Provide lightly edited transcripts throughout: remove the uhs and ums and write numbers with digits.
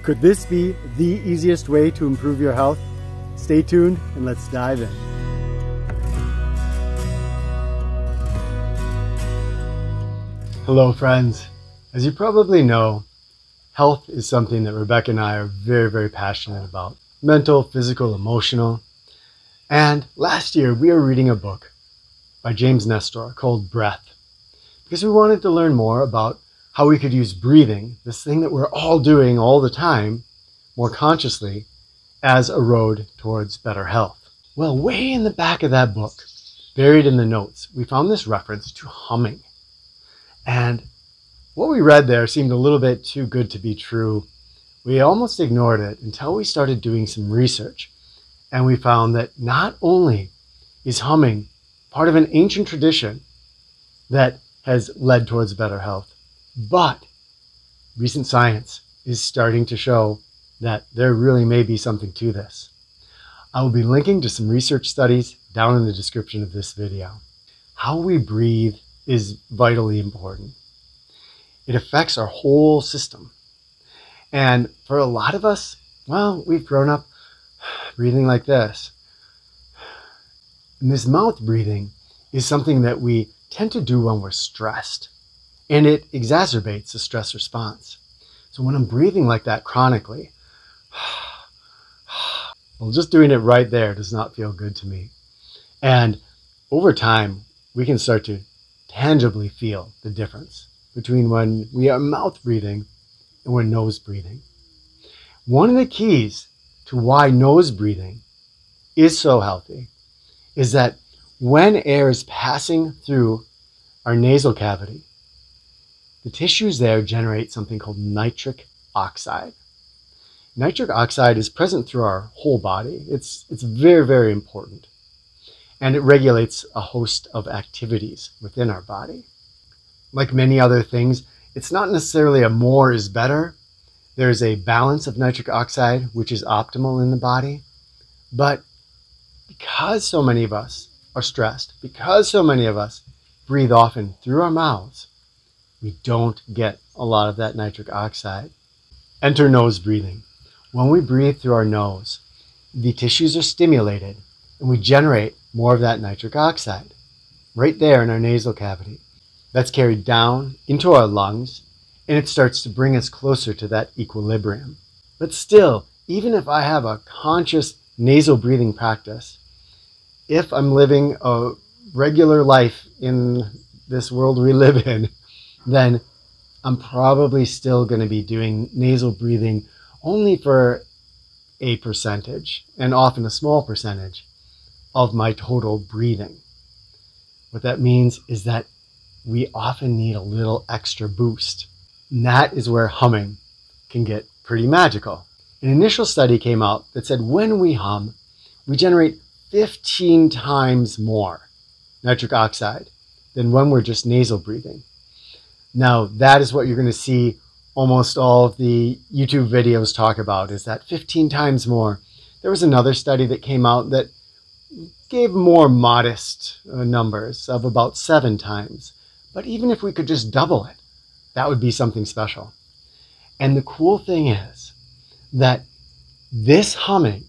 Could this be the easiest way to improve your health? Stay tuned and let's dive in. Hello friends. As you probably know, health is something that Rebecca and I are very, very passionate about. Mental, physical, emotional. And last year we were reading a book by James Nestor called Breath, because we wanted to learn more about how we could use breathing, this thing that we're all doing all the time, more consciously, as a road towards better health. Well, way in the back of that book, buried in the notes, we found this reference to humming. And what we read there seemed a little bit too good to be true. We almost ignored it until we started doing some research. And we found that not only is humming part of an ancient tradition that has led towards better health, but recent science is starting to show that there really may be something to this. I will be linking to some research studies down in the description of this video. How we breathe is vitally important. It affects our whole system. And for a lot of us, well, we've grown up breathing like this. And this mouth breathing is something that we tend to do when we're stressed. And it exacerbates the stress response. So when I'm breathing like that chronically, well, just doing it right there does not feel good to me. And over time, we can start to tangibly feel the difference between when we are mouth breathing and when nose breathing. One of the keys to why nose breathing is so healthy is that when air is passing through our nasal cavity, the tissues there generate something called nitric oxide. Nitric oxide is present through our whole body. It's very, very important. And it regulates a host of activities within our body. Like many other things, it's not necessarily a more is better. There is a balance of nitric oxide, which is optimal in the body. But because so many of us are stressed, because so many of us breathe often through our mouths, we don't get a lot of that nitric oxide. Enter nose breathing. When we breathe through our nose, the tissues are stimulated and we generate more of that nitric oxide right there in our nasal cavity. That's carried down into our lungs and it starts to bring us closer to that equilibrium. But still, even if I have a conscious nasal breathing practice, if I'm living a regular life in this world we live in, then I'm probably still going to be doing nasal breathing only for a percentage, and often a small percentage, of my total breathing. What that means is that we often need a little extra boost. And that is where humming can get pretty magical. An initial study came out that said when we hum, we generate 15 times more nitric oxide than when we're just nasal breathing. Now, that is what you're going to see almost all of the YouTube videos talk about, is that 15 times more. There was another study that came out that gave more modest numbers of about 7 times. But even if we could just double it, that would be something special. And the cool thing is that this humming,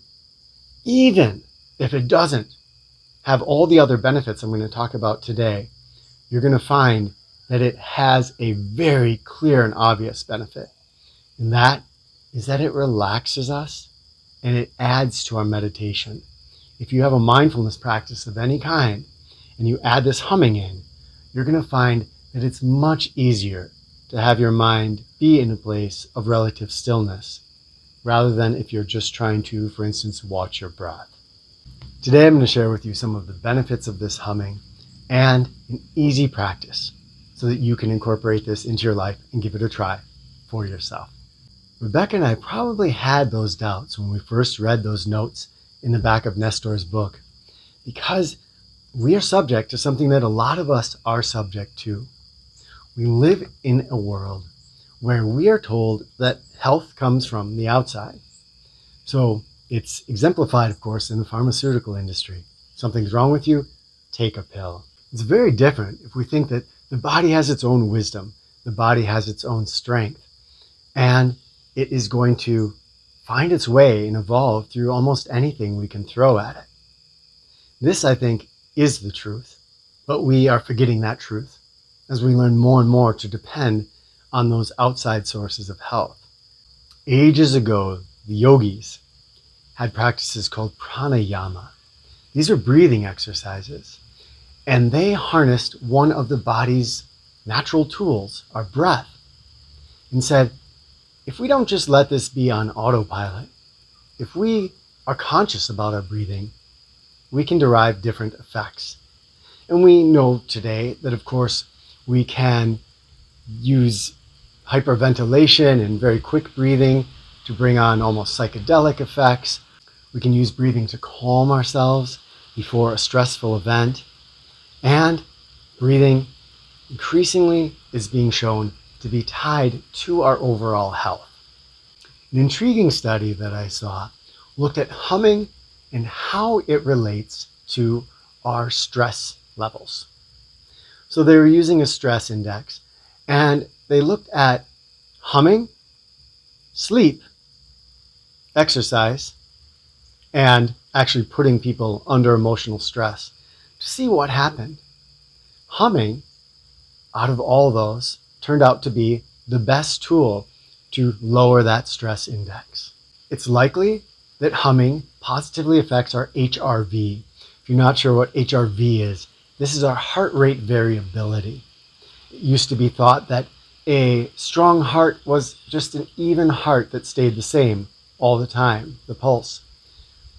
even if it doesn't have all the other benefits I'm going to talk about today, you're going to find that it has a very clear and obvious benefit. And that is that it relaxes us and it adds to our meditation. If you have a mindfulness practice of any kind and you add this humming in, you're going to find that it's much easier to have your mind be in a place of relative stillness rather than if you're just trying to, for instance, watch your breath. Today I'm going to share with you some of the benefits of this humming and an easy practice, so that you can incorporate this into your life and give it a try for yourself. Rebecca and I probably had those doubts when we first read those notes in the back of Nestor's book, because we are subject to something that a lot of us are subject to. We live in a world where we are told that health comes from the outside. So it's exemplified, of course, in the pharmaceutical industry. Something's wrong with you, take a pill. It's very different if we think that the body has its own wisdom. The body has its own strength. and it is going to find its way and evolve through almost anything we can throw at it. This, I think, is the truth, but we are forgetting that truth as we learn more and more to depend on those outside sources of health. Ages ago, the yogis had practices called pranayama. These are breathing exercises, and they harnessed one of the body's natural tools, our breath, and said, if we don't just let this be on autopilot, if we are conscious about our breathing, we can derive different effects. And we know today that, of course, we can use hyperventilation and very quick breathing to bring on almost psychedelic effects. We can use breathing to calm ourselves before a stressful event. And breathing increasingly is being shown to be tied to our overall health. An intriguing study that I saw looked at humming and how it relates to our stress levels. So they were using a stress index, and they looked at humming, sleep, exercise, and actually putting people under emotional stress to see what happened. Humming, out of all those, turned out to be the best tool to lower that stress index. It's likely that humming positively affects our HRV. If you're not sure what HRV is, this is our heart rate variability. It used to be thought that a strong heart was just an even heart that stayed the same all the time, the pulse.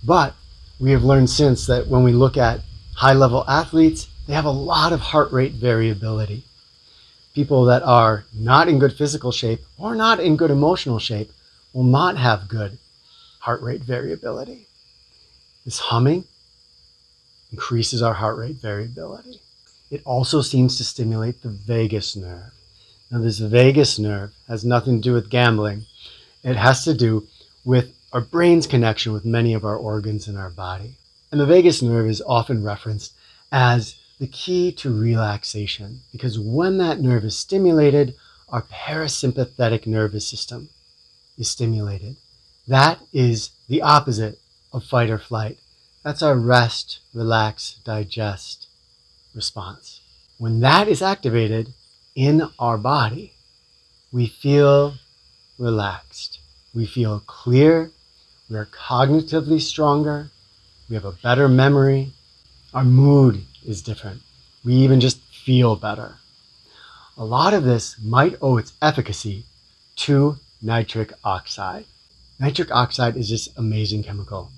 But we have learned since that when we look at high-level athletes, they have a lot of heart rate variability. People that are not in good physical shape or not in good emotional shape will not have good heart rate variability. This humming increases our heart rate variability. It also seems to stimulate the vagus nerve. Now, this vagus nerve has nothing to do with gambling. It has to do with our brain's connection with many of our organs in our body. And the vagus nerve is often referenced as the key to relaxation, because when that nerve is stimulated, our parasympathetic nervous system is stimulated. That is the opposite of fight or flight. That's our rest, relax, digest response. When that is activated in our body, we feel relaxed. We feel clear. We are cognitively stronger. We have a better memory. Our mood is different. We even just feel better. A lot of this might owe its efficacy to nitric oxide. Nitric oxide is this amazing chemical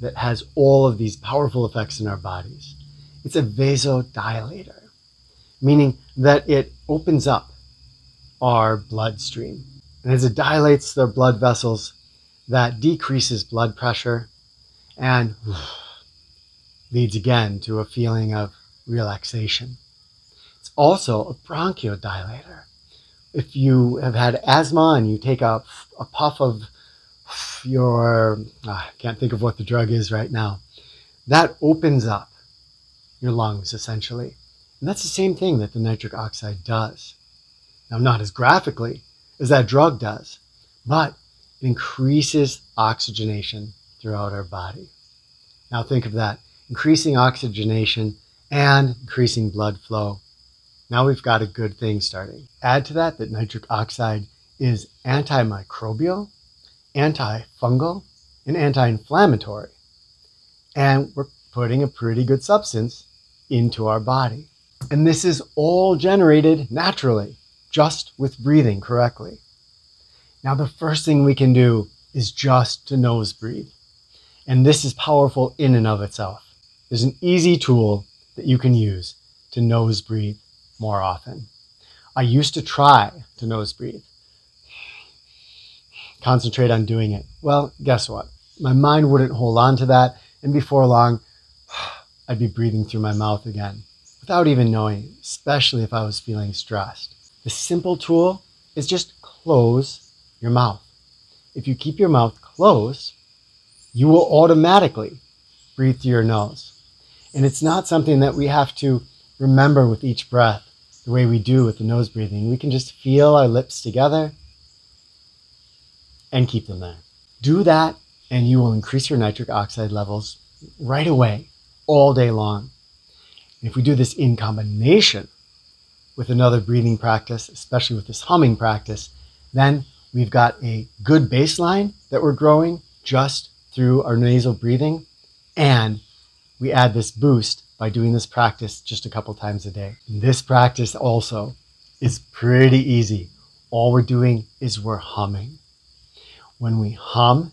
that has all of these powerful effects in our bodies. It's a vasodilator, meaning that it opens up our bloodstream. And as it dilates the blood vessels, that decreases blood pressure and leads again to a feeling of relaxation. It's also a bronchodilator. If you have had asthma and you take a puff of your, I can't think of what the drug is right now, that opens up your lungs essentially. And that's the same thing that the nitric oxide does. Now, not as graphically as that drug does, but it increases oxygenation throughout our body. Now think of that. Increasing oxygenation and increasing blood flow. Now we've got a good thing starting. Add to that that nitric oxide is antimicrobial, antifungal, and anti-inflammatory. And we're putting a pretty good substance into our body. And this is all generated naturally, just with breathing correctly. Now the first thing we can do is just to nose breathe. And this is powerful in and of itself. There's an easy tool that you can use to nose breathe more often. I used to try to nose breathe, concentrate on doing it. Well, guess what? My mind wouldn't hold on to that, and before long, I'd be breathing through my mouth again without even knowing, especially if I was feeling stressed. The simple tool is just close your mouth. If you keep your mouth closed, you will automatically breathe through your nose. And it's not something that we have to remember with each breath the way we do with the nose breathing. We can just feel our lips together and keep them there. Do that and you will increase your nitric oxide levels right away, all day long. And if we do this in combination with another breathing practice, especially with this humming practice, then we've got a good baseline that we're growing just through our nasal breathing. And we add this boost by doing this practice just a couple times a day. And this practice also is pretty easy. All we're doing is we're humming. When we hum,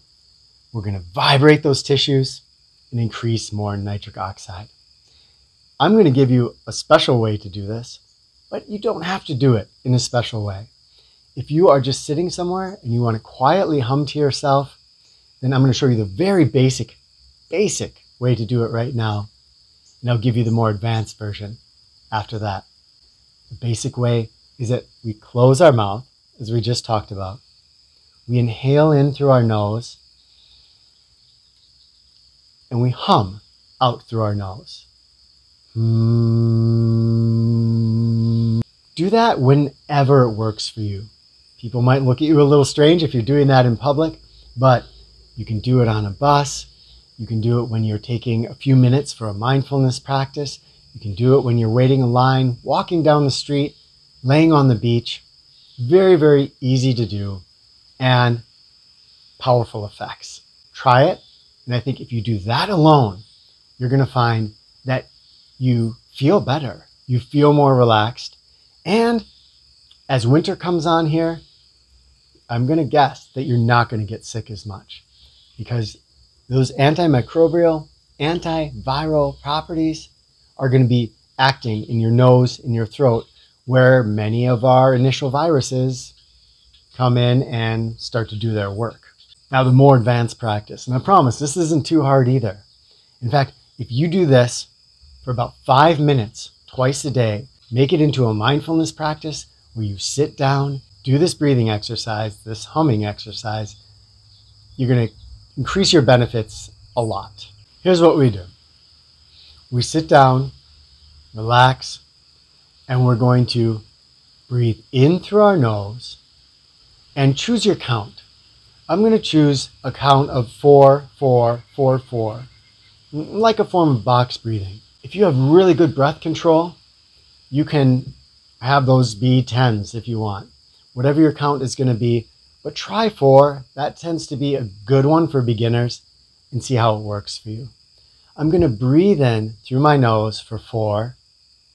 we're going to vibrate those tissues and increase more nitric oxide. I'm going to give you a special way to do this, but you don't have to do it in a special way. If you are just sitting somewhere and you want to quietly hum to yourself, then I'm going to show you the very basic way to do it right now. And I'll give you the more advanced version after that. The basic way is that we close our mouth, as we just talked about. We inhale in through our nose and we hum out through our nose. Do that whenever it works for you. People might look at you a little strange if you're doing that in public, but you can do it on a bus. You can do it when you're taking a few minutes for a mindfulness practice. You can do it when you're waiting in line, walking down the street, laying on the beach. Very, very easy to do and powerful effects. Try it. And I think if you do that alone, you're going to find that you feel better. You feel more relaxed. And as winter comes on here, I'm going to guess that you're not going to get sick as much because those antimicrobial, antiviral properties are going to be acting in your nose, in your throat, where many of our initial viruses come in and start to do their work. Now, the more advanced practice, and I promise this isn't too hard either. In fact, if you do this for about 5 minutes twice a day, make it into a mindfulness practice where you sit down, do this breathing exercise, this humming exercise, you're going to increase your benefits a lot. Here's what we do. We sit down, relax, and we're going to breathe in through our nose and choose your count. I'm going to choose a count of 4, 4, 4, 4, like a form of box breathing. If you have really good breath control, you can have those be 10s if you want, whatever your count is going to be. But try 4. That tends to be a good one for beginners, and see how it works for you. I'm going to breathe in through my nose for 4.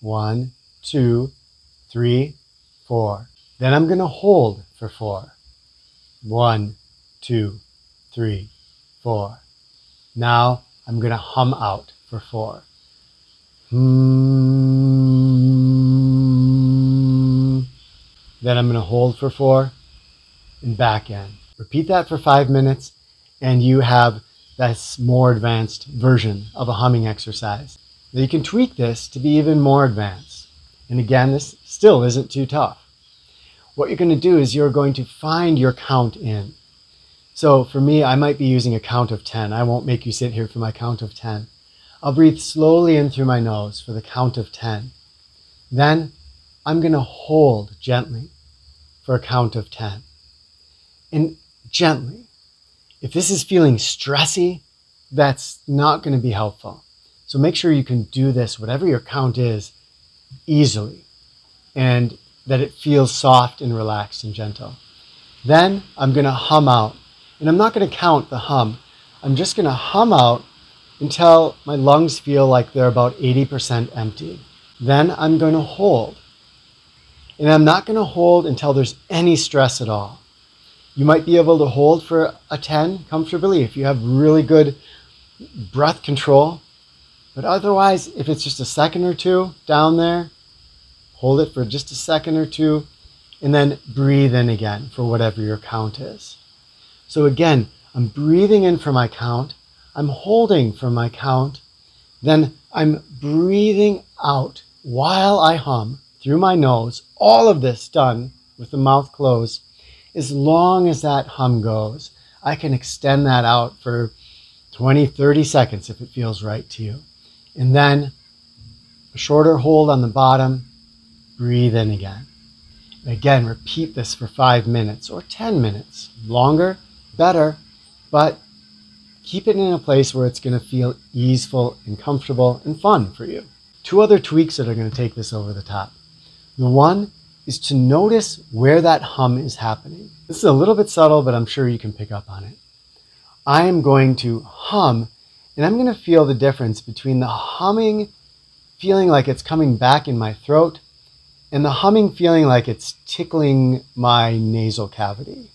1, 2, 3, 4. Then I'm going to hold for 4. 1, 2, 3, 4. Now I'm going to hum out for 4. Hmm. Then I'm going to hold for 4. And back in. Repeat that for 5 minutes and you have this more advanced version of a humming exercise. Now you can tweak this to be even more advanced. And again, this still isn't too tough. What you're going to do is you're going to find your count in. So for me, I might be using a count of 10. I won't make you sit here for my count of 10. I'll breathe slowly in through my nose for the count of 10. Then I'm going to hold gently for a count of 10. And gently, if this is feeling stressy, that's not going to be helpful. So make sure you can do this, whatever your count is, easily, and that it feels soft and relaxed and gentle. Then I'm going to hum out, and I'm not going to count the hum. I'm just going to hum out until my lungs feel like they're about 80% empty. Then I'm going to hold, and I'm not going to hold until there's any stress at all. You might be able to hold for a 10 comfortably if you have really good breath control. But otherwise, if it's just a second or two down there, hold it for just a second or two, and then breathe in again for whatever your count is. So again, I'm breathing in for my count. I'm holding for my count. Then I'm breathing out while I hum through my nose. All of this done with the mouth closed. As long as that hum goes, I can extend that out for 20, 30 seconds if it feels right to you. And then a shorter hold on the bottom, breathe in again. And again, repeat this for 5 minutes or 10 minutes. Longer, better, but keep it in a place where it's going to feel easeful and comfortable and fun for you. Two other tweaks that are going to take this over the top. The one is to notice where that hum is happening. This is a little bit subtle, but I'm sure you can pick up on it. I am going to hum, and I'm going to feel the difference between the humming feeling like it's coming back in my throat and the humming feeling like it's tickling my nasal cavity.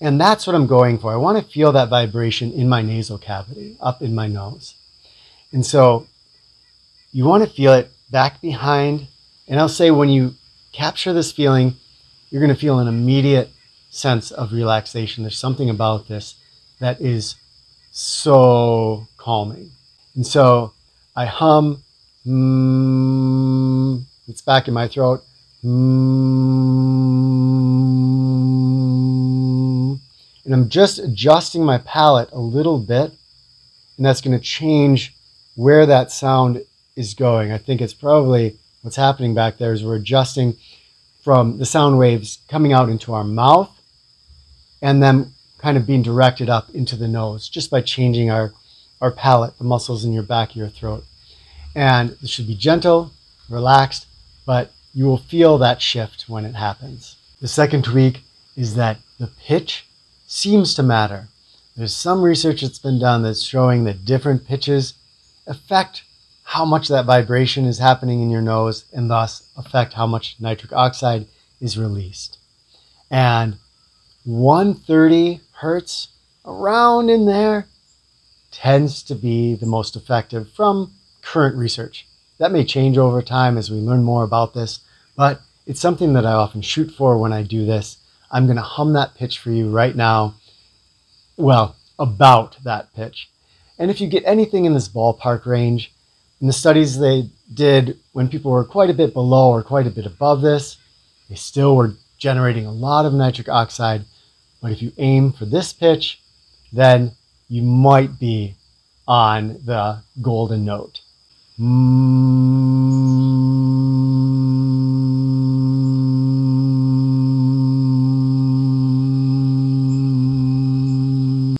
And that's what I'm going for. I want to feel that vibration in my nasal cavity, up in my nose. And so you want to feel it back behind. And I'll say when you capture this feeling, you're going to feel an immediate sense of relaxation. There's something about this that is so calming. And so I hum, it's back in my throat. And I'm just adjusting my palate a little bit, and that's going to change where that sound is going. I think it's probably what's happening back there is we're adjusting from the sound waves coming out into our mouth and then kind of being directed up into the nose just by changing our palate, the muscles in your back of your throat. And it should be gentle, relaxed, but you will feel that shift when it happens. The second tweak is that the pitch seems to matter. There's some research that's been done that's showing that different pitches affect how much that vibration is happening in your nose and thus affect how much nitric oxide is released. And 130 hertz, around in there, tends to be the most effective from current research. That may change over time as we learn more about this, but it's something that I often shoot for when I do this. I'm going to hum that pitch for you right now. Well, about that pitch. And if you get anything in this ballpark range, in the studies they did when people were quite a bit below or quite a bit above this, they still were generating a lot of nitric oxide. But if you aim for this pitch, then you might be on the golden note.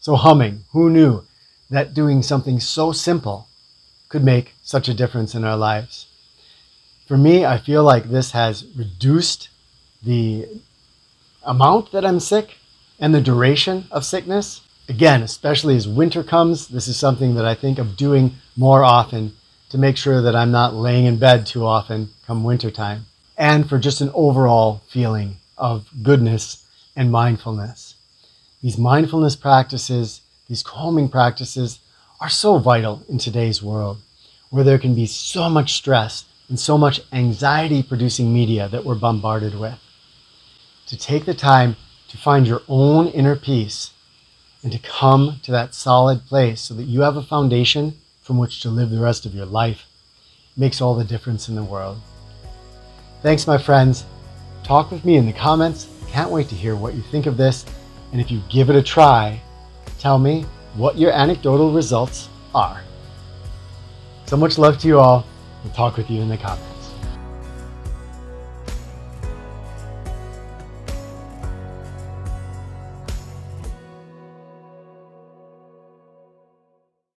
So humming, who knew that doing something so simple could make such a difference in our lives? For me, I feel like this has reduced the amount that I'm sick and the duration of sickness. Again, especially as winter comes, this is something that I think of doing more often to make sure that I'm not laying in bed too often come wintertime, and for just an overall feeling of goodness and mindfulness. These mindfulness practices, these calming practices, are so vital in today's world where there can be so much stress and so much anxiety-producing media that we're bombarded with. To take the time to find your own inner peace and to come to that solid place so that you have a foundation from which to live the rest of your life makes all the difference in the world. Thanks, my friends. Talk with me in the comments. Can't wait to hear what you think of this. And if you give it a try, tell me what your anecdotal results are. So much love to you all. We'll talk with you in the comments.